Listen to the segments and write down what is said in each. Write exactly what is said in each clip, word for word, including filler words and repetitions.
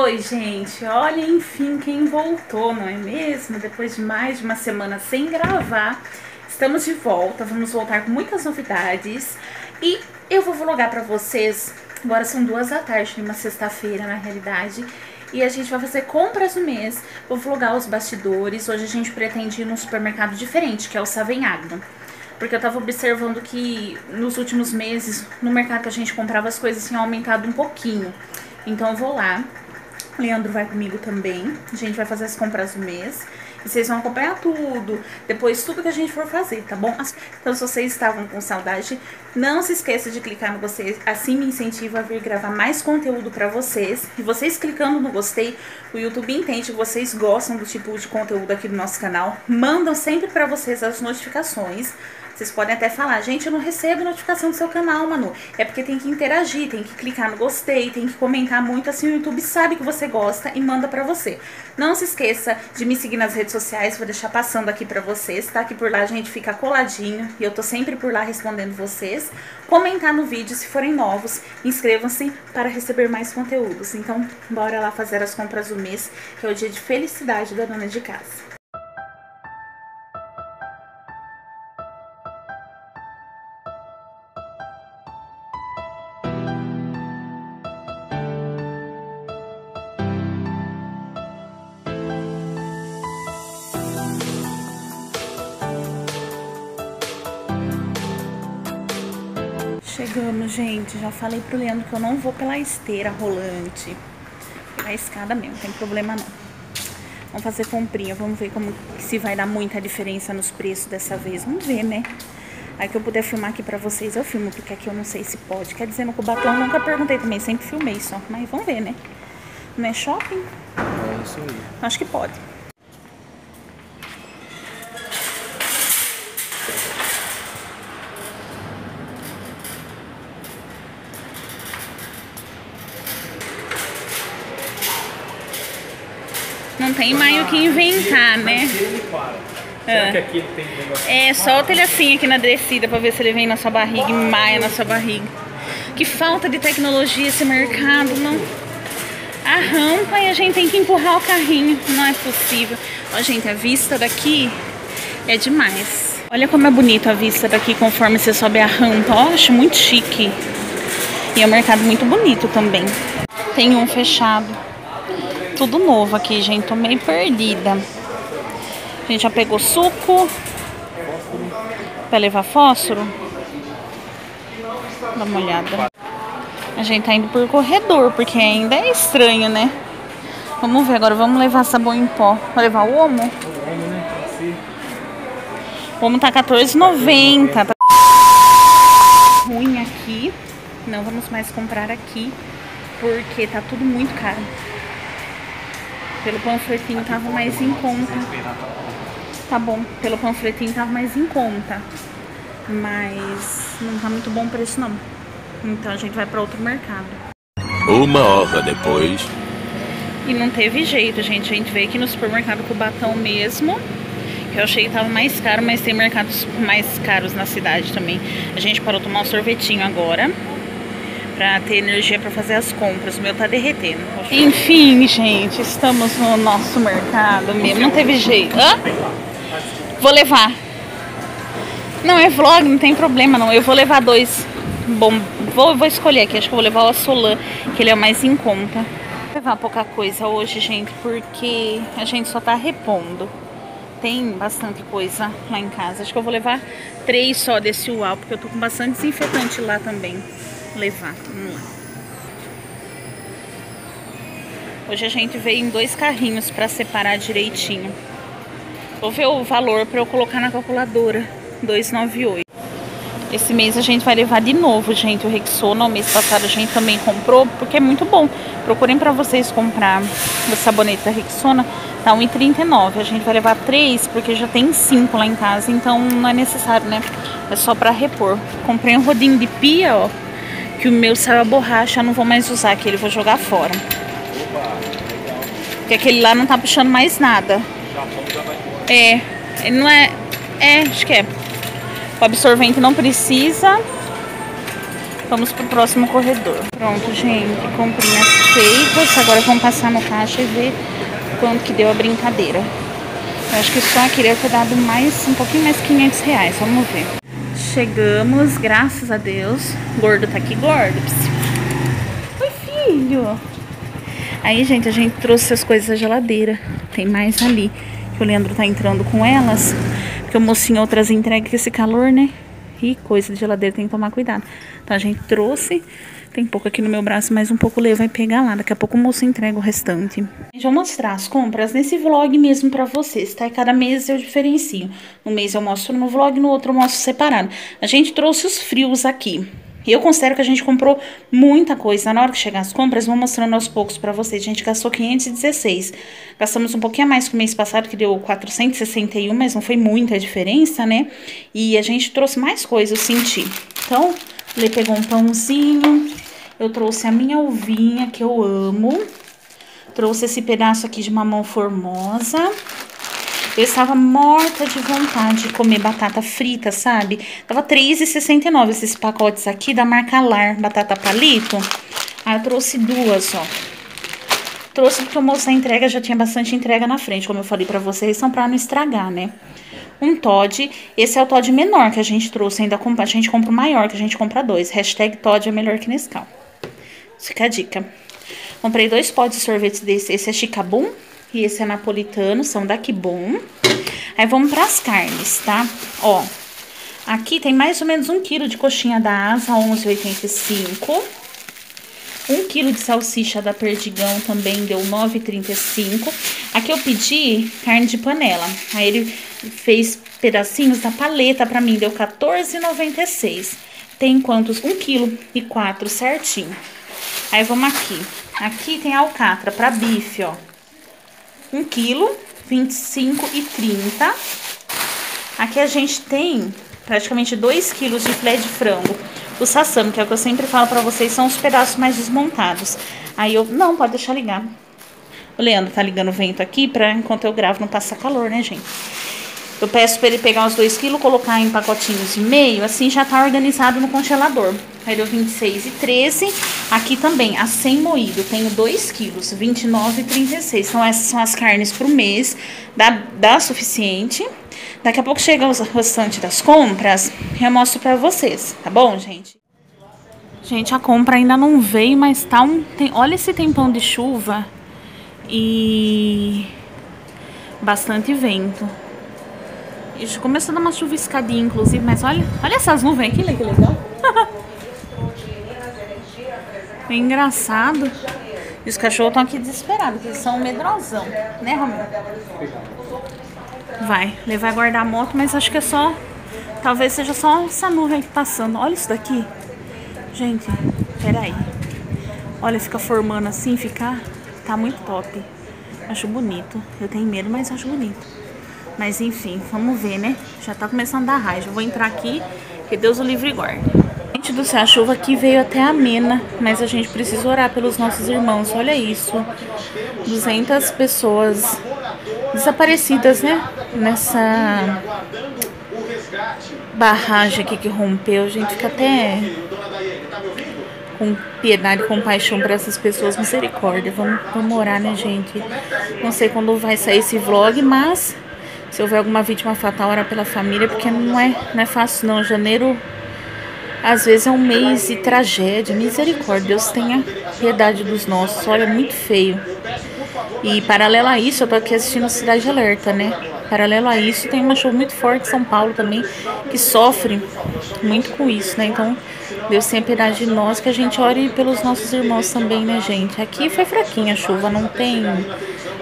Oi, gente, olha, enfim, quem voltou, não é mesmo? Depois de mais de uma semana sem gravar, estamos de volta, vamos voltar com muitas novidades. E eu vou vlogar pra vocês, agora são duas da tarde, numa sexta-feira, na realidade. E a gente vai fazer compras do mês, vou vlogar os bastidores. Hoje a gente pretende ir num supermercado diferente, que é o Savegnago. Porque eu tava observando que nos últimos meses, no mercado que a gente comprava, as coisas tinham aumentado um pouquinho. Então eu vou lá, Leandro vai comigo também, a gente vai fazer as compras do mês e vocês vão acompanhar tudo, depois tudo que a gente for fazer, tá bom? Então se vocês estavam com saudade, não se esqueça de clicar no gostei, assim me incentiva a vir gravar mais conteúdo pra vocês. E vocês clicando no gostei, o YouTube entende que vocês gostam do tipo de conteúdo aqui do nosso canal, mandam sempre pra vocês as notificações. Vocês podem até falar, gente, eu não recebo notificação do seu canal, Manu. É porque tem que interagir, tem que clicar no gostei, tem que comentar muito, assim o YouTube sabe que você gosta e manda pra você. Não se esqueça de me seguir nas redes sociais, vou deixar passando aqui pra vocês, tá? Que por lá a gente fica coladinho e eu tô sempre por lá respondendo vocês. Comentar no vídeo, se forem novos, inscrevam-se para receber mais conteúdos. Então, bora lá fazer as compras do mês, que é o dia de felicidade da dona de casa. Chegamos, gente. Já falei pro Leandro que eu não vou pela esteira rolante. Pela escada mesmo, não tem problema não. Vamos fazer comprinha, vamos ver como se vai dar muita diferença nos preços dessa vez. Vamos ver, né? Aí que eu puder filmar aqui pra vocês, eu filmo, porque aqui eu não sei se pode. Quer dizer, no Cubatão eu nunca perguntei também, sempre filmei só. Mas vamos ver, né? Não é shopping? É isso aí. Acho que pode. Não tem mais o que inventar, né? Será que aqui tem negócio? É, solta ele assim aqui na descida pra ver se ele vem na sua barriga, maia na sua barriga. Que falta de tecnologia esse mercado, não? A rampa e a gente tem que empurrar o carrinho, não é possível. Ó, gente, a vista daqui é demais. Olha como é bonito a vista daqui conforme você sobe a rampa, ó, acho muito chique. E é um mercado muito bonito também. Tem um fechado. Tudo novo aqui, gente. Tô meio perdida. A gente já pegou suco. Vai levar fósforo? Dá uma olhada. A gente tá indo por corredor, porque ainda é estranho, né? Vamos ver agora. Vamos levar sabão em pó. Vou levar o Omo? O Omo tá quatorze reais e noventa centavos. Tá ruim aqui. Não vamos mais comprar aqui, porque tá tudo muito caro. Pelo panfletinho tava mais em conta. Tá bom, pelo panfletinho tava mais em conta. Mas não tá muito bom o preço não. Então a gente vai pra outro mercado. Uma hora depois. E não teve jeito, gente. A gente veio aqui no supermercado Cubatão mesmo. Que eu achei que tava mais caro, mas tem mercados mais caros na cidade também. A gente parou tomar um sorvetinho agora. Pra ter energia pra fazer as compras. O meu tá derretendo. Enfim, gente, estamos no nosso mercado mesmo. Não teve jeito. Hã? Vou levar. Não, é vlog, não tem problema não. Eu vou levar dois. Bom, vou, vou escolher aqui. Acho que eu vou levar o Assolan, que ele é mais em conta. Vou levar pouca coisa hoje, gente, porque a gente só tá repondo. Tem bastante coisa lá em casa. Acho que eu vou levar três só desse uau, porque eu tô com bastante desinfetante lá também. Levar, vamos lá. Hoje a gente veio em dois carrinhos para separar direitinho. Vou ver o valor para eu colocar na calculadora. dois reais e noventa e oito centavos. Esse mês a gente vai levar de novo, gente, o Rexona. O mês passado a gente também comprou, porque é muito bom. Procurem para vocês comprar o sabonete da Rexona. Tá um real e trinta e nove centavos. A gente vai levar três, porque já tem cinco lá em casa. Então não é necessário, né? É só para repor. Comprei um rodinho de pia, ó. Que o meu saiu a borracha, eu não vou mais usar aquele, vou jogar fora. Porque aquele lá não tá puxando mais nada. É, não é... É, acho que é. O absorvente não precisa. Vamos pro próximo corredor. Pronto, gente, comprinhas feitas. Agora vamos passar no caixa e ver quanto que deu a brincadeira. Eu acho que só queria ter dado mais, um pouquinho mais quinhentos reais, vamos ver. Chegamos, graças a Deus. Gordo tá aqui, gordo. Oi, filho. Aí, gente, a gente trouxe as coisas da geladeira. Tem mais ali, que o Leandro tá entrando com elas. Porque o mocinho outras entregas com esse calor, né? E coisa de geladeira tem que tomar cuidado. Então a gente trouxe. Tem pouco aqui no meu braço, mas um pouco o Lê vai pegar lá. Daqui a pouco o moço entrega o restante. Gente, vou mostrar as compras nesse vlog mesmo pra vocês, tá? E cada mês eu diferencio. Um mês eu mostro no vlog, no outro eu mostro separado. A gente trouxe os frios aqui. Eu considero que a gente comprou muita coisa. Na hora que chegar as compras, vou mostrando aos poucos pra vocês. A gente gastou quinhentos e dezesseis. Gastamos um pouquinho a mais que o mês passado, que deu quatrocentos e sessenta e um, mas não foi muita diferença, né? E a gente trouxe mais coisa, eu senti. Então, ele pegou um pãozinho. Eu trouxe a minha uvinha, que eu amo. Trouxe esse pedaço aqui de mamão formosa. Eu estava morta de vontade de comer batata frita, sabe? Tava três reais e sessenta e nove esses pacotes aqui da marca L A R, batata palito. Aí eu trouxe duas, ó. Trouxe porque o moço da entrega já tinha bastante entrega na frente, como eu falei pra vocês, são pra não estragar, né? Um Toddy, esse é o Toddy menor que a gente trouxe, ainda a gente compra o maior, que a gente compra dois. Hashtag Toddy é melhor que Nescau. Fica a dica. Comprei dois potes de sorvete desse, esse é Chicabum. E esse é napolitano, são da Kibum. Aí vamos pras carnes, tá? Ó, aqui tem mais ou menos um quilo de coxinha da Asa, onze reais e oitenta e cinco. Um quilo de salsicha da Perdigão também deu nove reais e trinta e cinco. Aqui eu pedi carne de panela. Aí ele fez pedacinhos da paleta pra mim, deu quatorze reais e noventa e seis. Tem quantos? um quilo e quatro certinho. Aí vamos aqui. Aqui tem alcatra pra bife, ó. um quilo, vinte e cinco e trinta. Aqui a gente tem praticamente dois quilos de filé de frango. O sassame, que é o que eu sempre falo pra vocês, são os pedaços mais desmontados. Aí eu... Não, pode deixar ligar. O Leandro tá ligando o vento aqui pra enquanto eu gravo não passar calor, né, gente? Eu peço pra ele pegar os dois quilos, colocar em pacotinhos e meio, assim já tá organizado no congelador. Aí deu vinte e seis e treze. Aqui também, a sem moído, tenho dois quilos, vinte e nove e trinta e seis. Então essas são as carnes pro mês, dá, dá suficiente. Daqui a pouco chega o restante das compras, eu mostro pra vocês, tá bom, gente? Gente, a compra ainda não veio, mas tá um... Tem, olha esse tempão de chuva e bastante vento. Isso, começou a dar uma chuviscadinha, inclusive, mas olha, olha essas nuvens aqui, que legal. É engraçado. E os cachorros estão aqui desesperados, eles são medrosão, né, Romeu? Vai, ele vai guardar a moto, mas acho que é só... Talvez seja só essa nuvem aqui passando. Olha isso daqui. Gente, peraí. Olha, fica formando assim, fica... Tá muito top. Acho bonito. Eu tenho medo, mas acho bonito. Mas enfim, vamos ver, né? Já tá começando a dar raiva. Eu vou entrar aqui, que Deus o livre e guarde. Gente do céu, a chuva aqui veio até amena, mas a gente precisa orar pelos nossos irmãos, olha isso. duzentas pessoas desaparecidas, né? Nessa barragem aqui que rompeu, a gente fica até com piedade, com paixão para essas pessoas, misericórdia. Vamos, vamos orar, né, gente? Não sei quando vai sair esse vlog, mas se houver alguma vítima fatal, orar pela família, porque não é, não é fácil não, janeiro... Às vezes é um mês de tragédia, misericórdia, Deus tenha piedade dos nossos, olha, é muito feio. E paralelo a isso, eu tô aqui assistindo Cidade Alerta, né? Paralelo a isso, tem uma chuva muito forte em São Paulo também, que sofre muito com isso, né? Então, Deus tenha piedade de nós, que a gente ore pelos nossos irmãos também, né, gente? Aqui foi fraquinha a chuva, não tem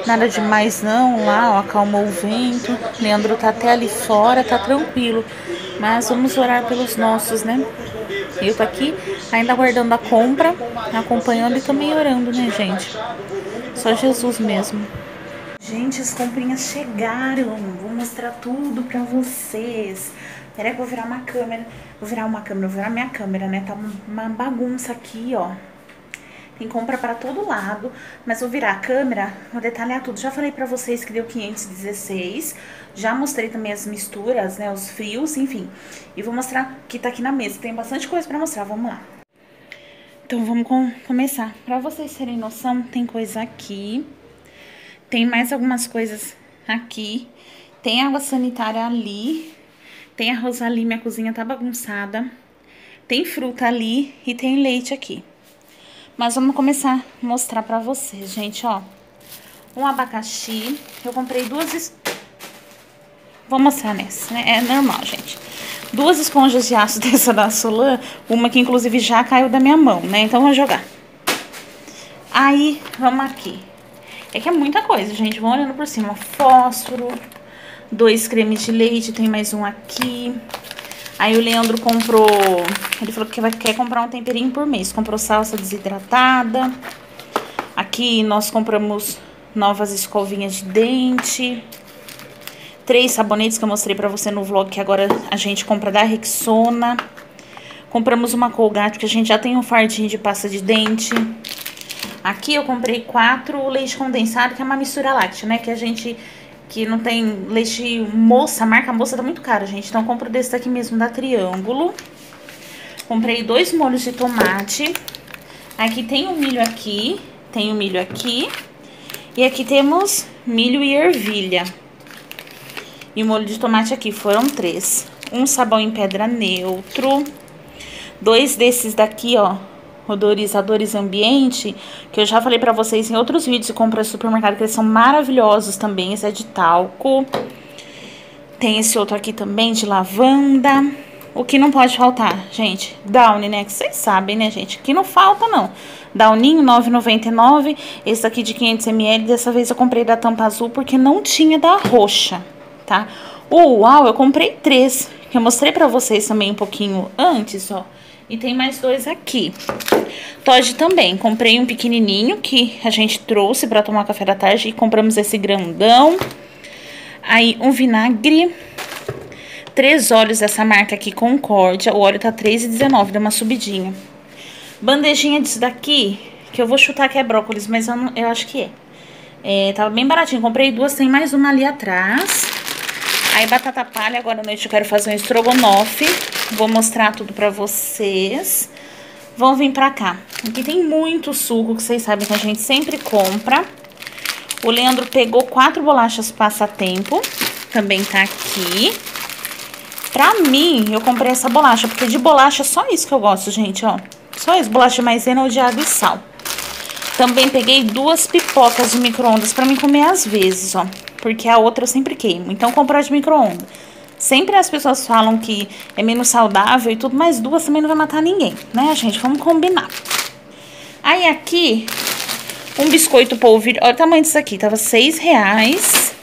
nada demais não, lá, ó, acalmou o vento, Leandro tá até ali fora, tá tranquilo. Mas vamos orar pelos nossos, né? Eu tô aqui ainda aguardando a compra, acompanhando e também orando, né, gente? Só Jesus mesmo. Gente, as comprinhas chegaram. Vou mostrar tudo pra vocês. Peraí que eu vou virar uma câmera. Vou virar uma câmera, vou virar minha câmera, né? Tá uma bagunça aqui, ó. Tem compra pra todo lado, mas vou virar a câmera, vou detalhar tudo. Já falei pra vocês que deu quinhentos e dezesseis, já mostrei também as misturas, né, os frios, enfim. E vou mostrar que tá aqui na mesa, tem bastante coisa pra mostrar, vamos lá. Então vamos com, começar. Pra vocês terem noção, tem coisa aqui. Tem mais algumas coisas aqui. Tem água sanitária ali. Tem arroz ali, minha cozinha tá bagunçada. Tem fruta ali e tem leite aqui. Mas vamos começar a mostrar pra vocês, gente, ó. Um abacaxi. Eu comprei duas... Es... Vou mostrar nessa, né? É normal, gente. Duas esponjas de aço dessa da Assolan. Uma que, inclusive, já caiu da minha mão, né? Então, vou jogar. Aí, vamos aqui. É que é muita coisa, gente. Vamos olhando por cima. Fósforo. Dois cremes de leite. Tem mais um aqui. Aí o Leandro comprou... Ele falou que vai, quer comprar um temperinho por mês. Comprou salsa desidratada. Aqui nós compramos novas escovinhas de dente. Três sabonetes que eu mostrei pra você no vlog, que agora a gente compra da Rexona. Compramos uma Colgate, porque a gente já tem um fardinho de pasta de dente. Aqui eu comprei quatro leite condensado, que é uma mistura láctea, né? Que a gente... Que não tem leite moça, marca moça, tá muito caro, gente. Então, eu compro desse daqui mesmo, da Triângulo. Comprei dois molhos de tomate. Aqui tem o milho aqui, tem o milho aqui. E aqui temos milho e ervilha. E o molho de tomate aqui, foram três. Um sabão em pedra neutro. Dois desses daqui, ó, odorizadores ambiente, que eu já falei pra vocês em outros vídeos, compra no supermercado, que eles são maravilhosos também. Esse é de talco. Tem esse outro aqui também, de lavanda. O que não pode faltar, gente? Downy, né? Que vocês sabem, né, gente? Que não falta, não. Downinho, nove reais e noventa e nove centavos. Esse daqui de quinhentos mililitros. Dessa vez eu comprei da tampa azul, porque não tinha da roxa, tá? O Uau, eu comprei três, que eu mostrei pra vocês também um pouquinho antes, ó. E tem mais dois aqui. Toddy também. Comprei um pequenininho que a gente trouxe pra tomar café da tarde. E compramos esse grandão. Aí um vinagre. Três óleos dessa marca aqui, Concordia. O óleo tá três reais e dezenove centavos, deu uma subidinha. Bandejinha disso daqui, que eu vou chutar que é brócolis, mas eu, não, eu acho que é. É. Tava bem baratinho. Comprei duas, tem mais uma ali atrás. Aí batata palha, agora à noite eu quero fazer um estrogonofe. Vou mostrar tudo pra vocês. Vão vir pra cá. Aqui tem muito suco, que vocês sabem que a gente sempre compra. O Leandro pegou quatro bolachas Passatempo. Também tá aqui. Pra mim, eu comprei essa bolacha, porque de bolacha é só isso que eu gosto, gente, ó. Só isso, bolacha de maisena ou de água e sal. Também peguei duas pipocas de micro-ondas pra mim comer às vezes, ó. Porque a outra eu sempre queimo. Então, comprar de micro-ondas. Sempre as pessoas falam que é menos saudável e tudo, mas duas também não vai matar ninguém, né, gente? Vamos combinar. Aí aqui, um biscoito polvilho. Olha o tamanho disso aqui, tava seis reais.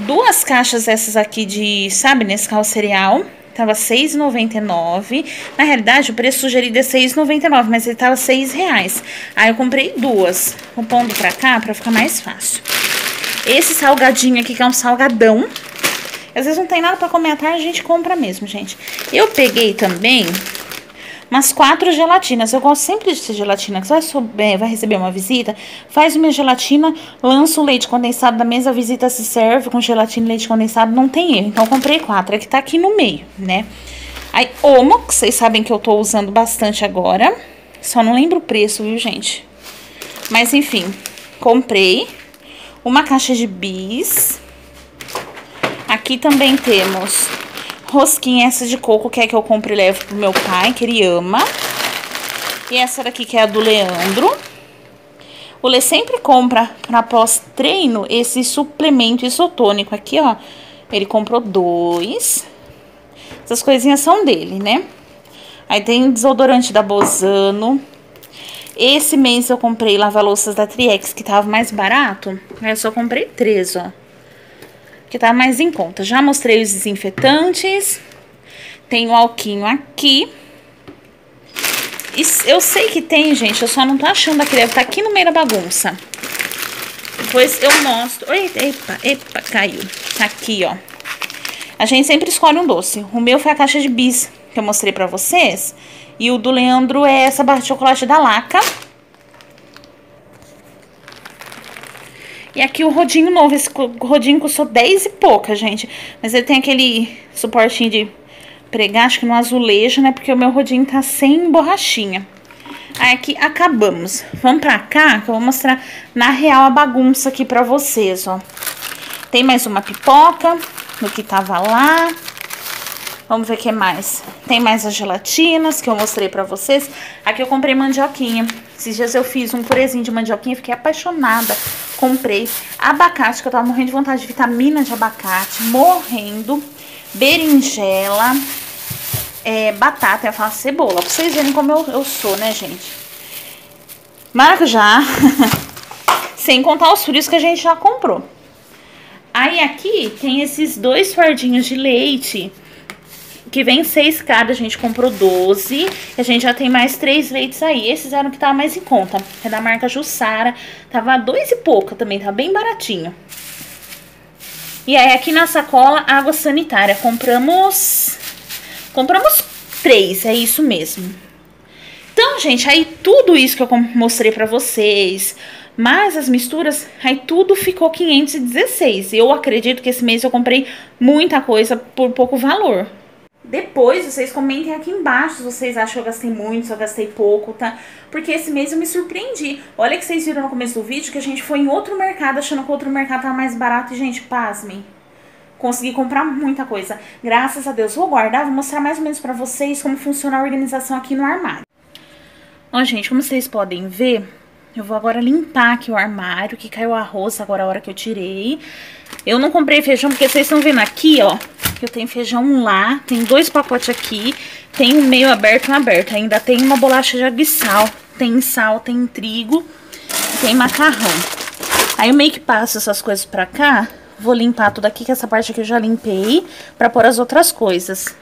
Duas caixas essas aqui de, sabe, Nescau Cereal, tava seis reais e noventa e nove centavos. Na realidade, o preço sugerido é seis reais e noventa e nove centavos, mas ele tava seis reais. Aí eu comprei duas, vou pondo pra cá pra ficar mais fácil. Esse salgadinho aqui, que é um salgadão. Às vezes não tem nada pra comer à tarde, a gente compra mesmo, gente. Eu peguei também umas quatro gelatinas. Eu gosto sempre de ter gelatina. Que você vai, vai receber uma visita, faz uma gelatina, lança o leite condensado da mesa, a visita se serve com gelatina e leite condensado, não tem erro. Então eu comprei quatro, é que tá aqui no meio, né? Aí, Omo, que vocês sabem que eu tô usando bastante agora. Só não lembro o preço, viu, gente? Mas, enfim, comprei uma caixa de bis... Aqui também temos rosquinha essa de coco, que é que eu compro e levo pro meu pai, que ele ama. E essa daqui, que é a do Leandro. O Lê sempre compra pra pós-treino esse suplemento isotônico aqui, ó. Ele comprou dois. Essas coisinhas são dele, né? Aí tem desodorante da Bozano. Esse mês eu comprei lava-louças da Triex, que tava mais barato. Aí eu só comprei três, ó. Que tá mais em conta. Já mostrei os desinfetantes. Tem o alquinho aqui. E eu sei que tem, gente. Eu só não tô achando aqui. Deve estar aqui no meio da bagunça. Depois eu mostro. Epa, epa, caiu. Aqui, ó. A gente sempre escolhe um doce. O meu foi a caixa de bis, que eu mostrei pra vocês. E o do Leandro é essa barra de chocolate da Laca. E aqui o rodinho novo, esse rodinho custou dez e pouca, gente. Mas ele tem aquele suportinho de pregar, acho que no azulejo, né? Porque o meu rodinho tá sem borrachinha. Aqui acabamos. Vamos pra cá que eu vou mostrar na real a bagunça aqui pra vocês, ó. Tem mais uma pipoca do que tava lá. Vamos ver o que mais. Tem mais as gelatinas que eu mostrei pra vocês. Aqui eu comprei mandioquinha. Esses dias eu fiz um purezinho de mandioquinha, fiquei apaixonada. Comprei abacate, que eu tava morrendo de vontade de vitamina de abacate. Morrendo. Berinjela. É, batata, eu falo cebola. Pra vocês verem como eu, eu sou, né, gente? Maracujá. Sem contar os frios que a gente já comprou. Aí aqui tem esses dois fardinhos de leite... que vem seis cada, a gente comprou doze. A gente já tem mais três leites aí. Esses eram que tava mais em conta. É da marca Jussara. Tava dois e pouca também, tá bem baratinho. E aí aqui na sacola, água sanitária. Compramos... Compramos três, é isso mesmo. Então, gente, aí tudo isso que eu mostrei pra vocês... Mas as misturas, aí tudo ficou quinhentos e dezesseis. Eu acredito que esse mês eu comprei muita coisa por pouco valor. Depois, vocês comentem aqui embaixo se vocês acham que eu gastei muito, se eu gastei pouco, tá? Porque esse mês eu me surpreendi. Olha que vocês viram no começo do vídeo que a gente foi em outro mercado, achando que o outro mercado tava mais barato. E, gente, pasmem. Consegui comprar muita coisa. Graças a Deus. Vou guardar, vou mostrar mais ou menos pra vocês como funciona a organização aqui no armário. Ó, gente, como vocês podem ver, eu vou agora limpar aqui o armário, que caiu arroz agora a hora que eu tirei. Eu não comprei feijão, porque vocês estão vendo aqui, ó... que eu tenho feijão lá, tem dois pacotes aqui, tem um meio aberto e um aberto. Ainda tem uma bolacha de aguissal, tem sal, tem trigo, tem macarrão. Aí eu meio que passo essas coisas pra cá, vou limpar tudo aqui, que essa parte aqui eu já limpei, pra pôr as outras coisas.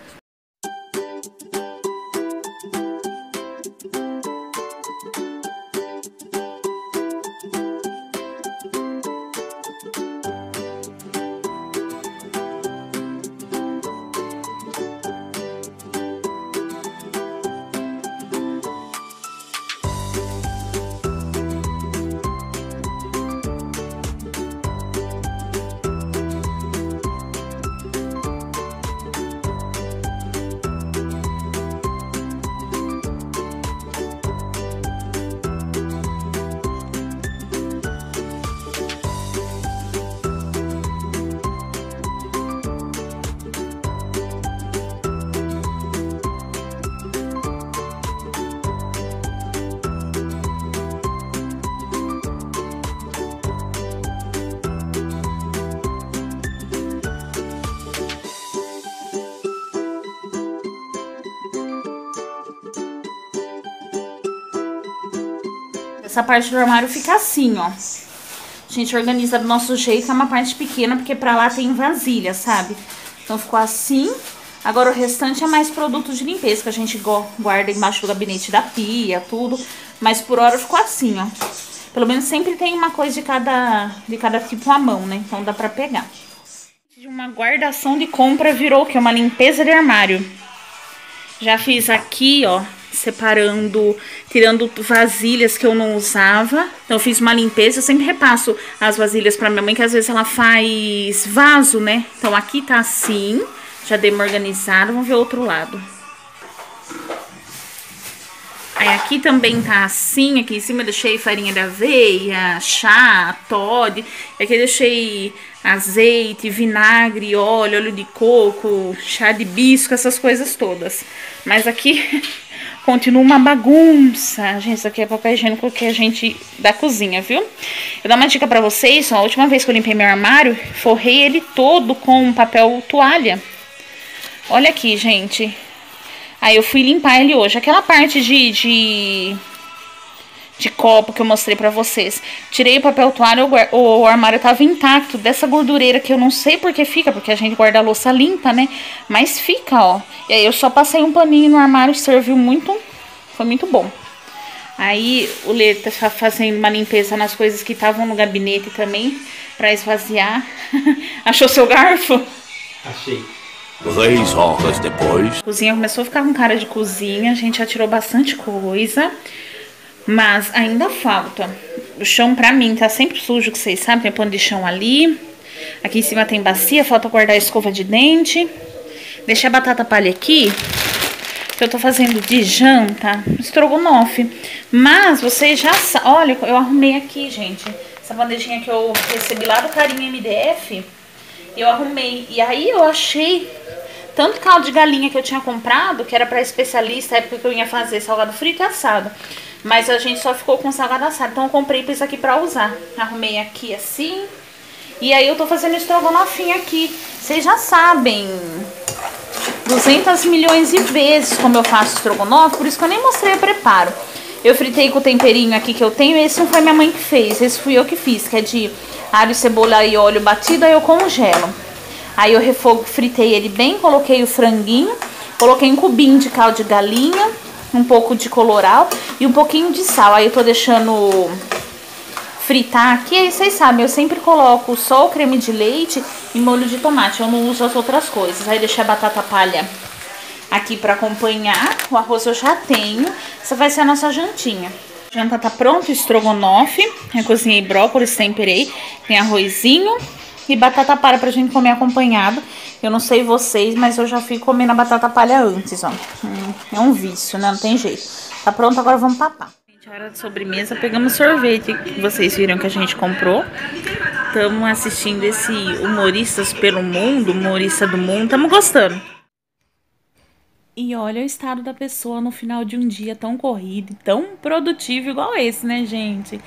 Essa parte do armário fica assim, ó. A gente organiza do nosso jeito, é uma parte pequena, porque pra lá tem vasilha, sabe? Então ficou assim. Agora o restante é mais produto de limpeza, que a gente guarda embaixo do gabinete da pia, tudo. Mas por hora ficou assim, ó. Pelo menos sempre tem uma coisa de cada, de cada tipo à mão, né? Então dá pra pegar. Uma guardação de compra virou o quê? Uma limpeza de armário. Já fiz aqui, ó. Separando, tirando vasilhas que eu não usava. Então eu fiz uma limpeza, eu sempre repasso as vasilhas pra minha mãe, que às vezes ela faz vaso, né? Então aqui tá assim, já dei uma organizada, vamos ver o outro lado. Aí aqui também tá assim, aqui em cima eu deixei farinha de aveia, chá, toddy. Aqui eu deixei azeite, vinagre, óleo, óleo de coco, chá de hibisco, essas coisas todas. Mas aqui... continua uma bagunça. Gente, isso aqui é papel higiênico que a gente da cozinha, viu? Eu dou uma dica pra vocês, ó. A última vez que eu limpei meu armário, forrei ele todo com papel toalha. Olha aqui, gente. Aí eu fui limpar ele hoje. Aquela parte de... de, de copo que eu mostrei pra vocês. Tirei o papel toalha, o, o armário tava intacto. Dessa gordureira que eu não sei por que fica, porque a gente guarda a louça limpa, né? Mas fica, ó. E aí eu só passei um paninho no armário, serviu muito, foi muito bom. Aí o Lê tá fazendo uma limpeza nas coisas que estavam no gabinete também, pra esvaziar. Achou seu garfo? Achei. Três horas depois. A cozinha começou a ficar com cara de cozinha, a gente já tirou bastante coisa, mas ainda falta. O chão pra mim tá sempre sujo, que vocês sabem, tem pano de chão ali. Aqui em cima tem bacia, falta guardar a escova de dente. Deixei a batata palha aqui, que eu tô fazendo de janta, estrogonofe. Mas vocês já sabem, olha, eu arrumei aqui, gente, essa bandejinha que eu recebi lá do Carinha M D F, eu arrumei. E aí eu achei tanto caldo de galinha que eu tinha comprado, que era pra especialista, época que eu ia fazer salgado frito e assado. Mas a gente só ficou com salgado assado, então eu comprei pra isso aqui pra usar. Arrumei aqui assim. E aí eu tô fazendo estrogonofinho aqui. Vocês já sabem, duzentos milhões de vezes como eu faço estrogonofe, por isso que eu nem mostrei o preparo. Eu fritei com o temperinho aqui que eu tenho, esse não foi minha mãe que fez, esse fui eu que fiz, que é de alho, cebola e óleo batido, aí eu congelo. Aí eu refogo, fritei ele bem, coloquei o franguinho, coloquei um cubinho de caldo de galinha, um pouco de colorau e um pouquinho de sal. Aí eu tô deixando fritar aqui, aí vocês sabem, eu sempre coloco só o creme de leite e molho de tomate, eu não uso as outras coisas. Aí deixei a batata palha aqui pra acompanhar, o arroz eu já tenho, essa vai ser a nossa jantinha. A janta tá pronta, estrogonofe, eu cozinhei brócolis, temperei, tem arrozinho e batata palha pra gente comer acompanhado. Eu não sei vocês, mas eu já fui comendo a batata palha antes, ó. É um vício, né? Não tem jeito. Tá pronto, agora vamos papar. Hora de sobremesa, pegamos sorvete que vocês viram que a gente comprou. Estamos assistindo esse Humoristas pelo Mundo, Humorista do Mundo, estamos gostando. E olha o estado da pessoa no final de um dia tão corrido e tão produtivo igual esse, né, gente?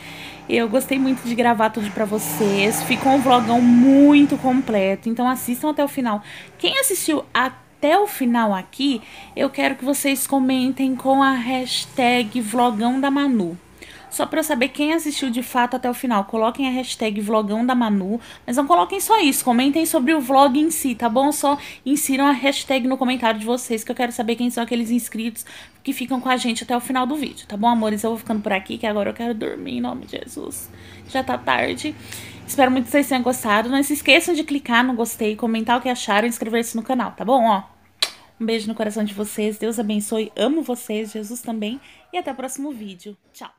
Eu gostei muito de gravar tudo pra vocês, ficou um vlogão muito completo, então assistam até o final. Quem assistiu até Até o final aqui, eu quero que vocês comentem com a hashtag Vlogão da Manu. Só pra eu saber quem assistiu de fato até o final. Coloquem a hashtag Vlogão da Manu, mas não coloquem só isso, comentem sobre o vlog em si, tá bom? Só insiram a hashtag no comentário de vocês, que eu quero saber quem são aqueles inscritos que ficam com a gente até o final do vídeo, tá bom, amores? Eu vou ficando por aqui, que agora eu quero dormir, em nome de Jesus. Já tá tarde. Espero muito que vocês tenham gostado. Não se esqueçam de clicar no gostei, comentar o que acharam e inscrever-se no canal, tá bom? Ó, um beijo no coração de vocês. Deus abençoe. Amo vocês. Jesus também. E até o próximo vídeo. Tchau.